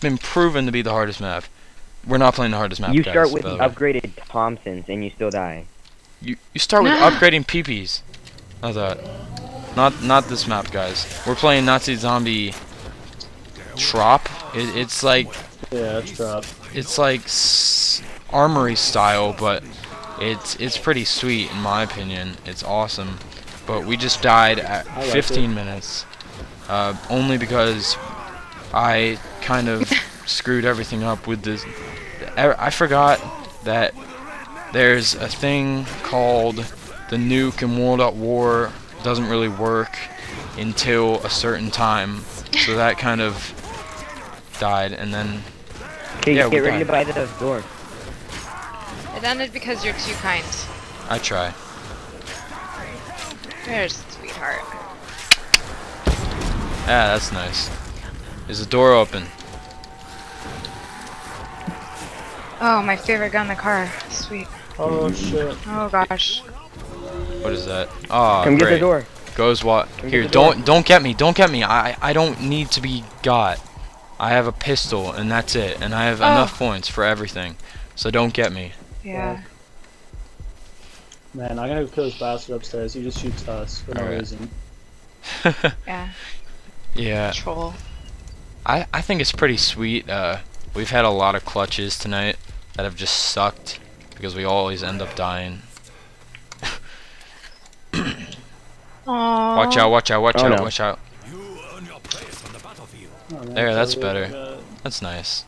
been proven to be the hardest map. We're not playing the hardest map, guys. You start with upgraded Thompsons and you still die. You start with upgrading PPs. How's that? Not this map, guys. We're playing Nazi Zombie TROP. It's like... Yeah, it's TROP. It's like armory style, but it's pretty sweet in my opinion. It's awesome. But we just died at 15 minutes. Only because I kind of screwed everything up with this. I forgot that there's a thing called the nuke in World at War. Doesn't really work until a certain time, so that kind of died, and then yeah, get ready to buy the door. It ended because you're too kind. I try. There's sweetheart. Ah, that's nice. Is the door open? Oh, my favorite gun in the car. Sweet. Oh shit. Oh gosh. What is that? Oh, come get the door. Goes what? Here, don't get me. Don't get me. I don't need to be got. I have a pistol and that's it. And I have enough points for everything. So don't get me. Yeah. Man, I gotta kill this bastard upstairs. He just shoots us for no reason. Yeah. Yeah. Troll. I think it's pretty sweet. We've had a lot of clutches tonight that have just sucked because we always end up dying. Watch out, watch out, watch out, watch out. You earn your place on the battlefield. Oh, man, there, that's better. That's nice.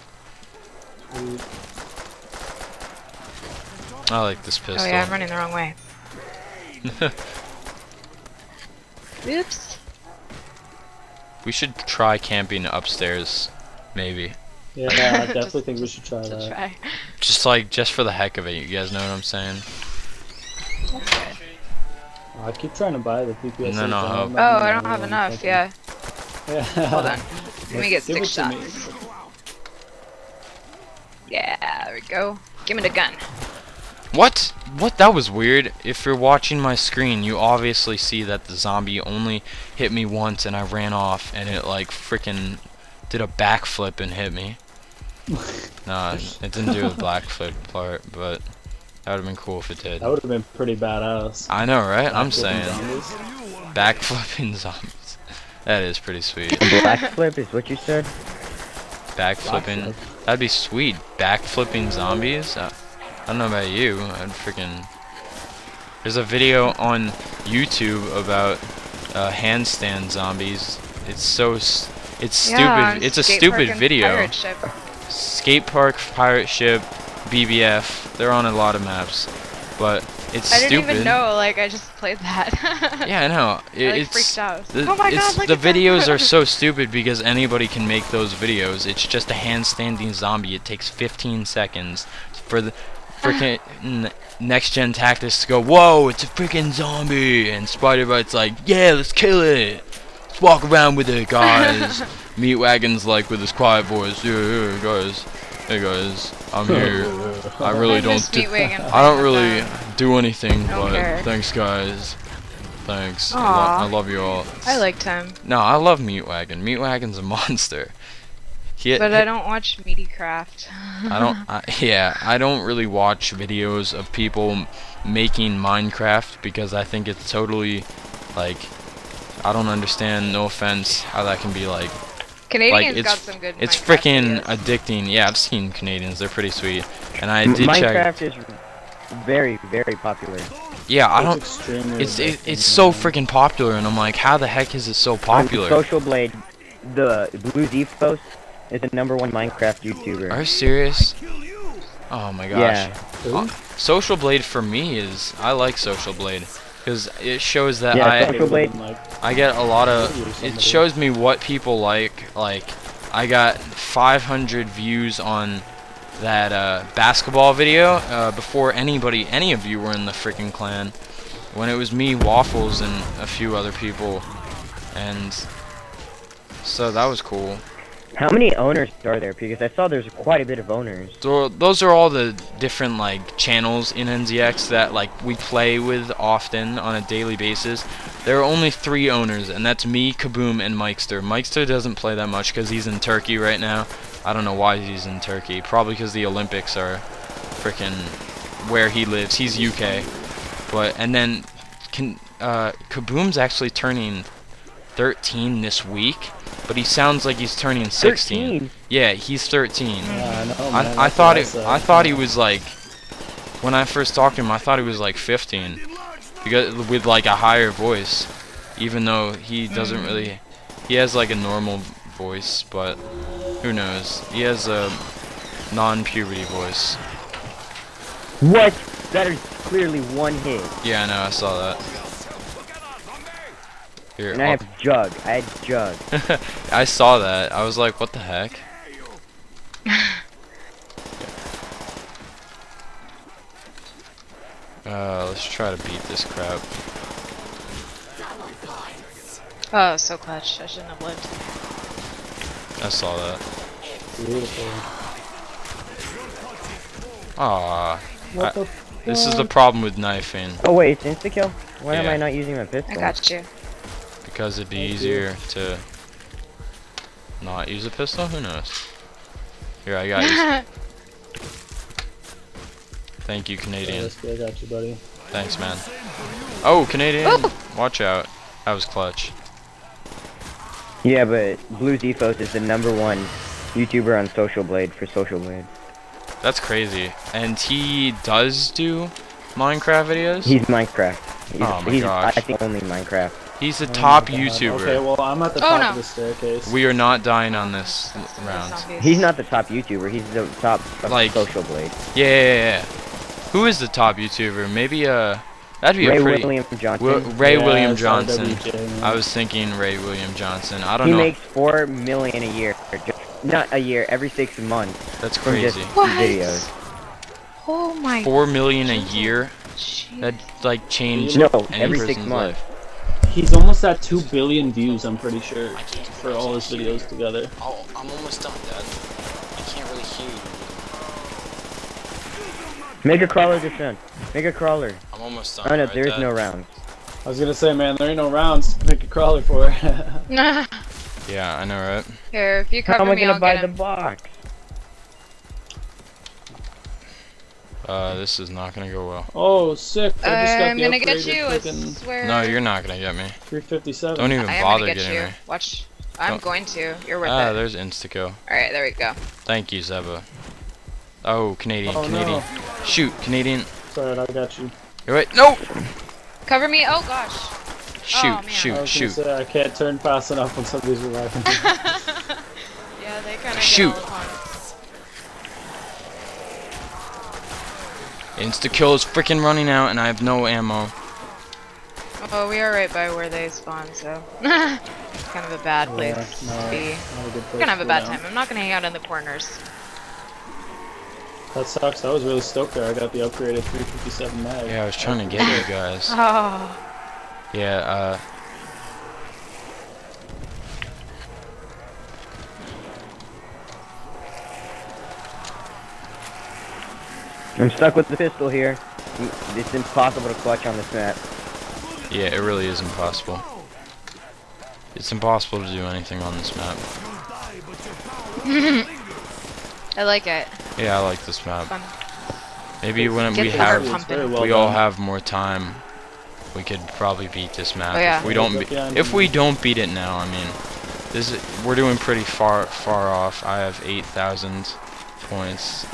I like this pistol. Oh yeah, I'm running the wrong way. Oops. We should try camping upstairs, maybe. Yeah, I definitely think we should try that. Just like, just for the heck of it, you guys know what I'm saying? That's good. I keep trying to buy the PPSh. No, no, oh, I don't have enough, yeah. Hold on. Let me get 6 shots. Yeah, there we go. Give me the gun. What? What? That was weird. If you're watching my screen, you obviously see that the zombie only hit me once and I ran off and it like freaking did a backflip and hit me. Nah, it didn't do a backflip part, but... That would have been cool if it did. That would have been pretty badass. I know, right? I'm saying. Backflipping zombies. That is pretty sweet. Backflip is what you said? Backflipping. That'd be sweet. Backflipping zombies? I don't know about you. I'd freaking... There's a video on YouTube about handstand zombies. It's so... It's stupid. It's a stupid video. Pirate ship. Skate park, pirate ship. BBF, they're on a lot of maps, but it's stupid. I didn't even know, like, I just played that. Yeah, I know. It's freaked out. Oh my god, look at that. The videos are so stupid because anybody can make those videos. It's just a handstanding zombie. It takes 15 seconds for the freaking next-gen tactics to go, whoa, it's a freaking zombie, and Spider-Bite's like, yeah, let's kill it. Let's walk around with it, guys. Meat Wagon's like, with his quiet voice, yeah, yeah, guys. Hey guys, I'm here. I really don't really do anything, but thanks guys. Thanks. I love you all. I liked him. No, I love Meat Wagon. Meat Wagon's a monster. But I don't watch Meatycraft. I don't really watch videos of people making Minecraft because I think it's totally, like, I don't understand, no offense, how that can be like. Canadians got some good Minecraft. It's freaking addicting. Yeah, I've seen Canadians. They're pretty sweet. And I did check. Minecraft is very, very popular. Yeah, I don't. It's so freaking popular, and I'm like, how the heck is it so popular? Social Blade, the Blue Z post, is the #1 Minecraft YouTuber. Are you serious? Oh my gosh. Yeah. Social Blade for me is. I like Social Blade. Because it shows that I get a lot of... It shows me what people like. Like, I got 500 views on that basketball video before any of you were in the freaking clan. When it was me, Waffles, and a few other people. And so that was cool. How many owners are there? Because I saw there's quite a bit of owners. So those are all the different like channels in NZX that like we play with often on a daily basis. There are only 3 owners, and that's me, Kaboom, and Mikester. Mikester doesn't play that much because he's in Turkey right now. I don't know why he's in Turkey. Probably because the Olympics are freaking where he lives. He's UK. But and then Kaboom's actually turning 13 this week. But he sounds like he's turning 16. 13? Yeah, he's 13. Yeah, no, man, I thought he was like, when I first talked to him, I thought he was like 15, because with like a higher voice, even though he doesn't really, he has like a normal voice, but who knows? He has a non-puberty voice. What? That is clearly one hit. Yeah, I know. I saw that. Here, and I have Jug. I had Jug. I saw that. I was like, what the heck? Let's try to beat this crap. Oh, so clutch. I shouldn't have lived. I saw that. Beautiful. Aww. What the fuck? This is the problem with knifing. Oh, wait, it's insta-kill? Why am I not using my pistol? I got you. Because it'd be easier to not use a pistol? Who knows? Here, I got you. Thank you, Canadian. I got you, buddy. Thanks, man. Oh, Canadian! Ooh. Watch out. That was clutch. Yeah, but Blue Defos is the #1 YouTuber on Social Blade for Social Blade. That's crazy. And he does do Minecraft videos? He's Minecraft. Oh my gosh. I think only Minecraft. He's the top YouTuber. Okay, well, I'm at the top of the staircase. We are not dying on this round. He's not the top YouTuber. He's the top of Social Blade. Yeah. Who is the top YouTuber? Maybe that'd be Ray William Johnson. I was thinking Ray William Johnson. I don't know. He makes $4 million a year. Not a year. Every 6 months. That's crazy. What? Videos. Oh my. $4 million a year. Jeez. That like changed every 6 months. Life. He's almost at 2 billion views, I'm pretty sure, for all his videos together. Oh, I'm almost done, Dad. I can't really hear you. Make a crawler, good friend. Make a crawler. I'm almost done. Oh, no, there is no round. I was gonna say, man, there ain't no rounds. Make a crawler for it. Yeah, I know, right? Here, if you cover me, I'll get him. How am I gonna buy the box? This is not gonna go well. Oh, sick! I'm gonna get you. I swear. No, you're not gonna get me. 357. Don't even bother getting me. Watch. I'm going to. You're worth it. Ah, there's insta-kill. All right, there we go. Thank you, Zeba. Oh, Canadian, Canadian. No. Shoot, Canadian. Sorry, I got you. You're right. No. Cover me. Oh gosh. Shoot, shoot. I can't turn fast enough when somebody's reviving. Yeah, they kind of. Shoot. Insta-kill is freaking running out, and I have no ammo. Oh, we are right by where they spawn, so it's kind of a bad place to be. We're gonna have a bad time. I'm not gonna hang out in the corners. That sucks. I was really stoked there. I got the upgraded 357 mag. Yeah, I was trying to get you guys. Oh. Yeah. I'm stuck with the pistol here. It's impossible to clutch on this map. Yeah, it really is impossible. It's impossible to do anything on this map. I like it. Yeah, I like this map. Fun. Maybe when we all have more time, we could probably beat this map. Oh, yeah. If we don't, if we don't beat it now, I mean, this is, we're doing pretty far off. I have 8,000 points.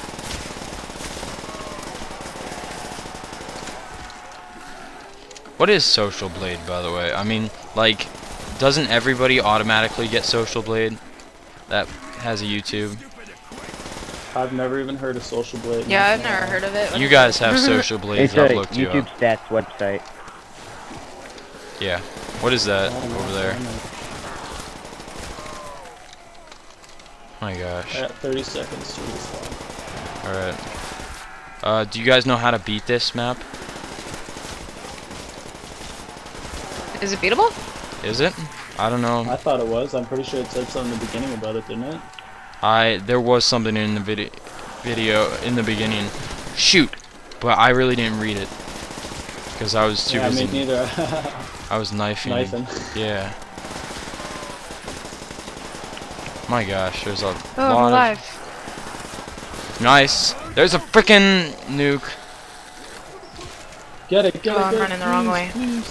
What is Social Blade, by the way? I mean, like, doesn't everybody automatically get Social Blade that has a YouTube? I've never even heard of Social Blade. Yeah, I've never heard of it. You guys have Social Blade. It's a YouTube stats website. Yeah. What is that over there? My gosh. I got 30 seconds to respond. Alright. Do you guys know how to beat this map? Is it beatable? Is it? I don't know. I thought it was. I'm pretty sure it said something in the beginning about it, didn't it? There was something in the video in the beginning. Shoot! But I really didn't read it because I was too busy. Yeah, me neither. I was knifing. Yeah. My gosh, there's a lot of... Nice! There's a frickin' nuke! Get it, I'm running the wrong way. Please.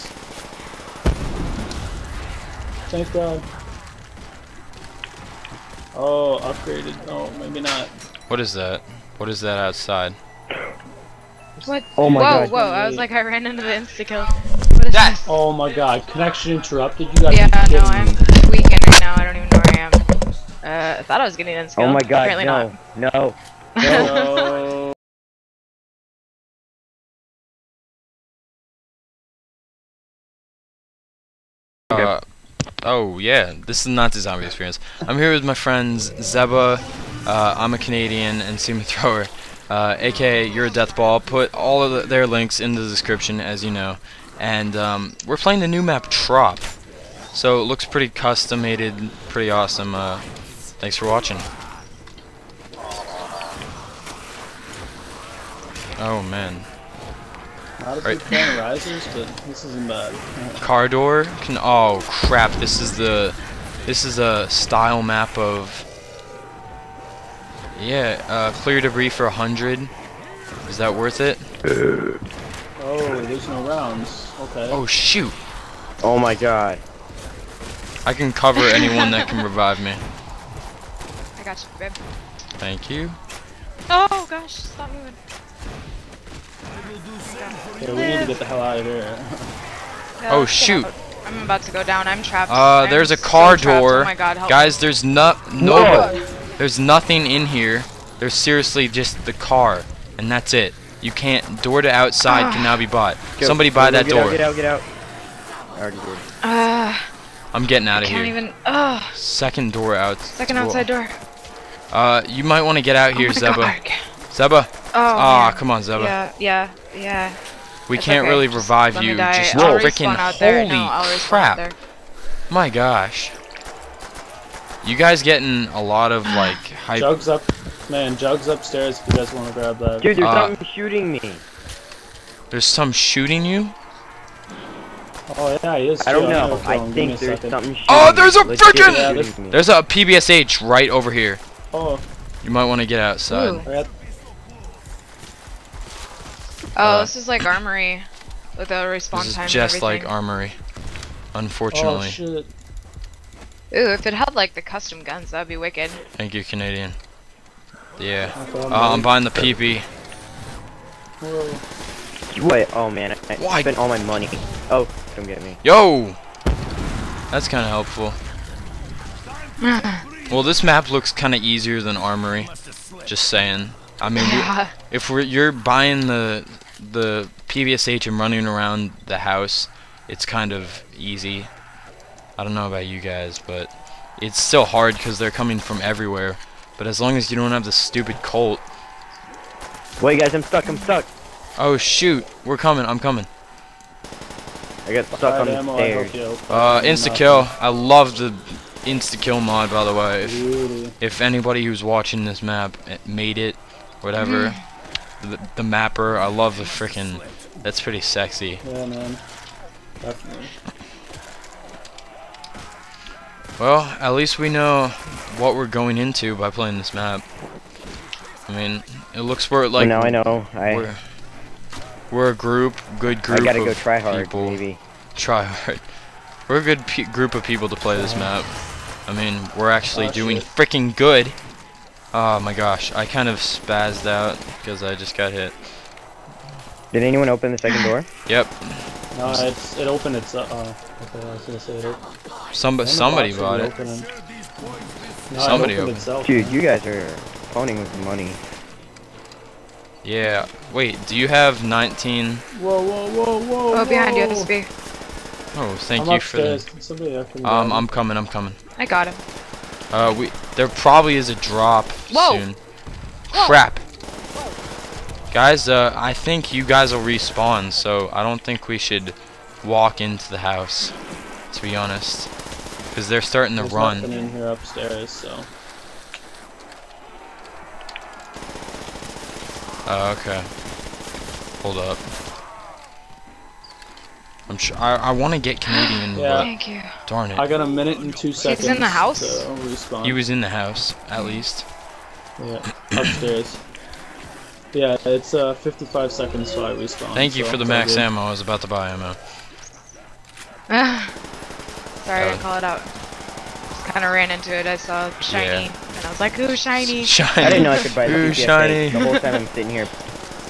Thank God. Oh, upgraded. Oh, maybe not. What is that? What is that outside? What? Oh my God. Whoa, I was like, I ran into the insta-kill. What is that? Oh my God, connection interrupted. You guys are kidding me. Yeah, no, I'm weakened right now. I don't even know where I am. I thought I was getting insta-kill. Oh my God, apparently no. Not. No. Oh yeah, this is not the zombie experience. I'm here with my friends Zeba, I'm a Canadian, and Seamothrower, aka You're a Deathball. Put all of their links in the description, as you know. And we're playing the new map TROP, so it looks pretty customated, pretty awesome. Thanks for watching. Oh man. Not a big fan of risers, but this isn't bad. Car door can. Oh crap! This is a style map of. Yeah, clear debris for 100. Is that worth it? Oh, there's no rounds. Okay. Oh shoot! Oh my God! I can cover anyone that can revive me. I got you, babe. Thank you. Oh gosh! Stop moving. Okay, we need to get the hell out of here. Yeah, oh shoot! I'm about to go down. I'm trapped. There's a car door. Oh my God, help guys, there's there's nothing in here. There's seriously just the car, and that's it. You can't. Door to outside can now be bought. Go, somebody buy that door. Get out! I already did. I'm getting out of here. Can't even. Second door out. Second outside door. You might want to get out here, Zeba. Zeba. Oh, come on, Zeba. Yeah. We can't really revive you. Just freaking holy crap! My gosh. You guys getting a lot of like hype. Jug's up, man. Jug's upstairs. If you guys want to grab that. Dude, there's something shooting me. There's some shooting you? Oh yeah, he is. I don't know. I think there's something shooting. Oh, there's a freaking. There's a PPSh right over here. Oh. You might want to get outside. Oh, this is like Armory with a respawn time. This is just like Armory, unfortunately. Oh, shit. Ooh, if it had like the custom guns, that'd be wicked. Thank you, Canadian. Yeah. I'm buying the PP. Wait, oh man, I spent all my money. Oh, come get me. Yo! That's kind of helpful. Well, this map looks kind of easier than Armory. Just saying. I mean, you're buying the PPSh and running around the house, it's kind of easy. I don't know about you guys, but it's still hard because they're coming from everywhere. But as long as you don't have the stupid Colt. Wait, guys, I'm stuck. Oh shoot, we're coming. I'm coming. I got stuck on the stairs. Insta kill. I love the insta kill mod, by the way. If anybody who's watching this map made it. Whatever, the mapper. I love the freaking. That's pretty sexy. Yeah, man. Definitely. Well, at least we know what we're going into by playing this map. I mean, it looks like. Now I know. We're a group, good group. I gotta go try hard, people. Maybe. Try hard. We're a good group of people to play this map. I mean, we're actually doing freaking good. Oh my gosh, I kind of spazzed out because I just got hit. Did anyone open the second door? Yep. No, it opened itself. Okay, I was gonna say it. Somebody bought it. No, somebody opened itself. Dude, you guys are phoning with money. Yeah. Wait, do you have 19? Whoa! Oh, behind you, this be. Oh, thank you for that. I'm coming. I got him. There probably is a drop soon. Whoa. Crap. Whoa. Guys, I think you guys will respawn, so I don't think we should walk into the house, to be honest. Because they're starting to run. There's nothing in here upstairs, so. Okay. Hold up. I'm sure I want to get Canadian. Yeah. Thank you. Darn it. I got a minute and 2 seconds. He was in the house. He was in the house, at least. Yeah. Upstairs. Yeah, it's 55 seconds till I respawn. Thank you for the max ammo. I was about to buy ammo. Sorry to call it out. Just kind of ran into it. I saw shiny, and I was like, "Ooh, shiny!" I didn't know I could buy the PPSh. The whole time I'm sitting here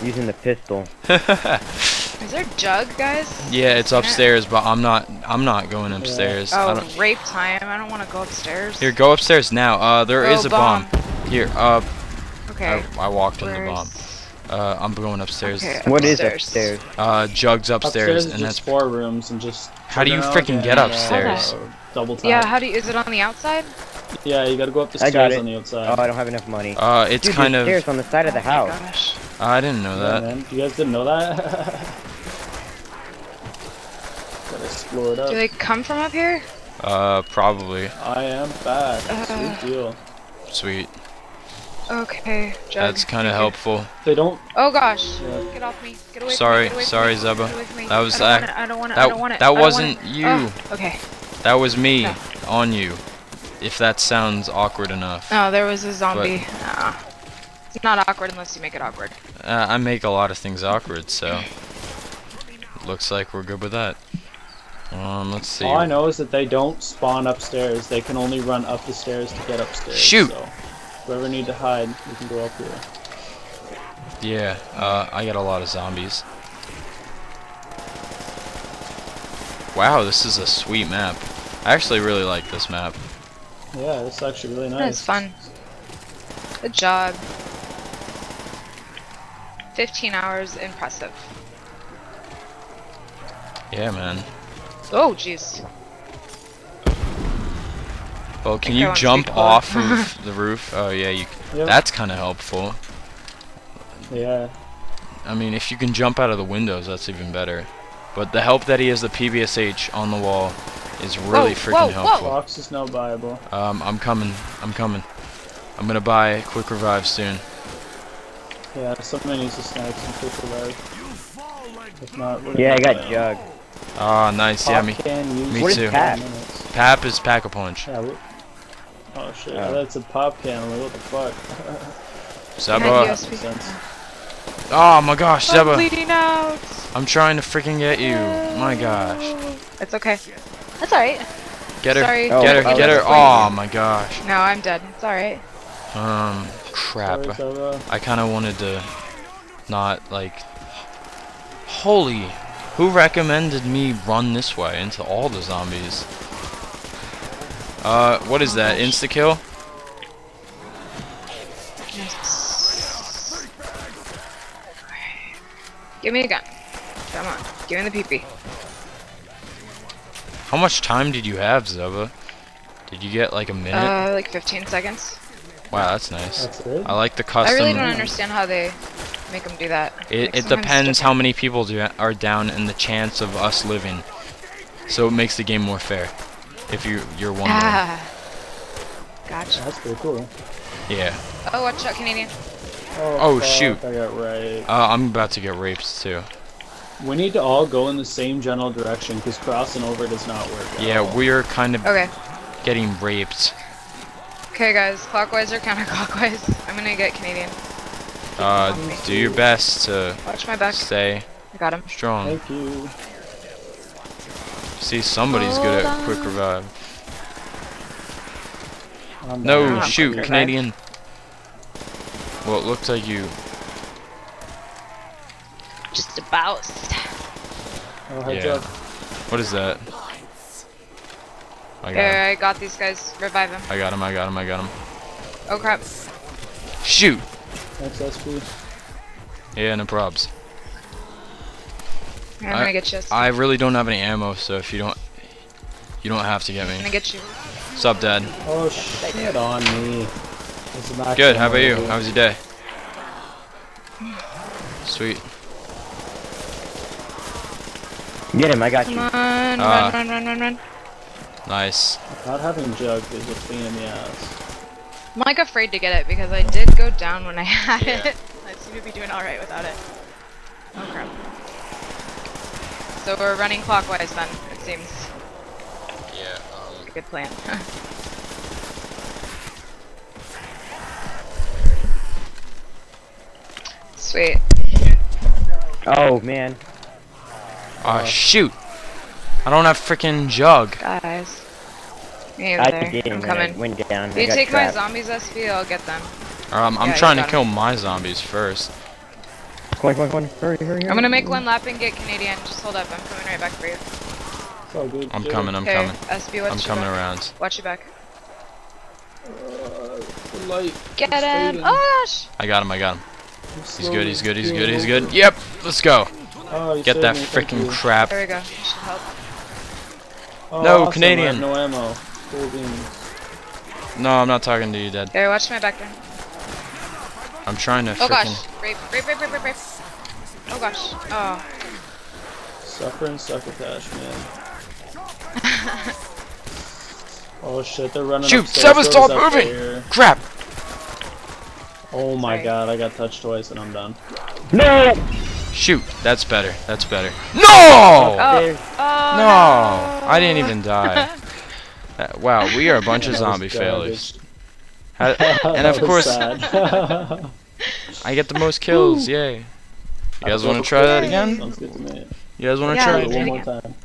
using the pistol. Is there a jug, guys? Yeah, it's upstairs, but I'm not going upstairs. Oh, rape time! I don't want to go upstairs. Here, go upstairs now. There is a bomb. Here, okay. I walked in the bomb. I'm going upstairs. Okay, what is upstairs? Jug's upstairs, and that's 4 rooms and just. How do you freaking get upstairs? Double tap. Yeah, how do you? Is it on the outside? Yeah, you gotta go up the stairs on the outside. Oh, I don't have enough money. It's dude, kind of stairs on the side of the house. Gosh. I didn't know that. Man. You guys didn't know that? Gotta explore it up. Do they come from up here? Probably. I am back. Sweet deal. Sweet. Okay, Jug. That's kind of helpful. They don't. Oh gosh! Yeah. Get off me! Get away! Sorry, from me. Get away sorry, from me. Zeba. Get away from me. That was I don't want it. I don't want it. That wasn't you. Oh, okay. That was me on you. If that sounds awkward enough. No, there was a zombie. But, nah. It's not awkward unless you make it awkward. I make a lot of things awkward, so looks like we're good with that. Let's see. All I know is that they don't spawn upstairs. They can only run up the stairs to get upstairs. Shoot! So. If we ever need to hide, we can go up here. Yeah, I got a lot of zombies. Wow, this is a sweet map. I actually really like this map. Yeah, it's actually really nice. It's fun. Good job. 15 hours, impressive. Yeah, man. Oh, jeez. Oh, can you jump off of the roof? Oh yeah, you. Yep. That's kind of helpful. Yeah. I mean, if you can jump out of the windows, that's even better. But the help that he has the PPSh on the wall is really freaking helpful. Box is now viable. I'm coming. I'm coming. I'm gonna buy Quick Revive soon. Yeah, somebody needs to snipe some Quick Revive. If not, yeah, I got Jug. Ah, nice. Yeah, me too. Pap is Pack-a-Punch. Yeah, oh shit, yeah. That's a pop can, what the fuck? Zeba. Oh my gosh, Zeba. I'm bleeding out. I'm trying to freaking get you. My gosh. It's okay. That's alright. Get her. Sorry. Oh, get her. Oh my gosh. No, I'm dead. It's alright. Crap. Sorry, I kinda wanted to not, like... Holy. Who recommended me run this way into all the zombies? What is that? Insta kill? Yes. Give me a gun. Come on. Give me the PP. How much time did you have, Zeba? Did you get like a minute? Like 15 seconds. Wow, that's nice. That's good. I like the custom. I really don't understand how they make them do that. It depends how many people are down and the chance of us living. So it makes the game more fair. If you're wondering. Gotcha. Yeah, that's pretty cool. Yeah. Oh, watch out, Canadian. Oh shoot. I got raped. I'm about to get raped too. We need to all go in the same general direction because crossing over does not work. Yeah, we're kind of getting raped. Okay, guys, clockwise or counterclockwise? I'm gonna get Canadian. Do your best to watch my back. Stay. I got him. Strong. Thank you. See, somebody's good at Quick Revive. No, shoot, Canadian. Well, it looks like you. Just about. Oh, yeah. What is that? There, I got these guys. Revive them. I got him. Oh, crap. Shoot. Yeah, no probs. I'm gonna get you. I really don't have any ammo, so if you don't have to get me. I'm gonna get you. What's up, Dad? Oh shit on me. Good. How about you? How was your day? Sweet. Get him! I got you. Run! Nice. Not having Jug is a pain in the ass. I'm like afraid to get it because I did go down when I had it. we'd be doing alright without it. Oh crap. So we're running clockwise then, it seems. Yeah, a good plan. Sweet. Oh man. Oh shoot! I don't have freaking jug. Guys. Me either. I'm coming. Went down. If you take my zombies SV, I'll get them. I'm trying to kill my zombies first. Come on. Hurry. I'm gonna make one lap and get Canadian. Just hold up. I'm coming right back for you. So good. I'm coming. SV, watch I'm coming around. Watch your back. Get him! Oh, I got him. He's good. Yep, let's go. Oh, get that freaking crap. There we go. You should help. Oh, no, awesome. Canadian. No ammo. Cool beans. No, I'm not talking to you, Dad. Here, watch my back there. I'm trying to freaking... Oh gosh. Rape. Oh gosh. Oh. Suffering succotash, man. Oh shit, they're running. Shoot! Zeba, stop moving! There. Crap! Oh my god, I got touched twice and I'm done. No! Shoot, that's better. No! Oh, no! I didn't even die. Wow, we are a bunch of zombie failures. And of course, I get the most kills, yay. You guys want to try that again? You guys want to try it one more time?